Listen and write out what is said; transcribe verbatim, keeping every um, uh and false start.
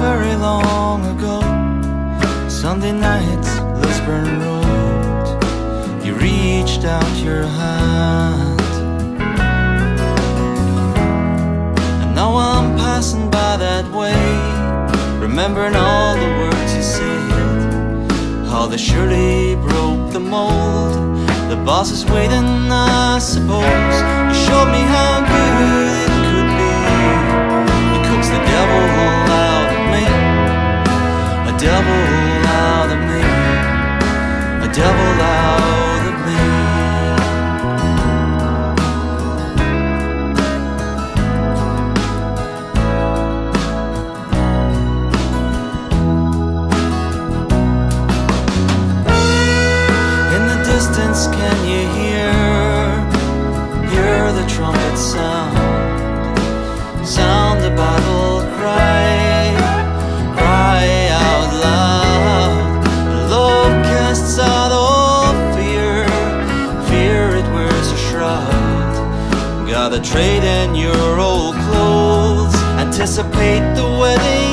very long ago. Sunday nights, Lisburn Road, you reached out your hand, and now I'm passing by that way, remembering all the words you said, how they surely broke the mold. The boss is waiting, I suppose. You showed me how good it could be. It cooks the devil out of me, a devil out of me, a devil out of me. In the distance, can you hear, hear the trumpet sound, sound the battle cry? Trade in your old clothes, anticipate the wedding.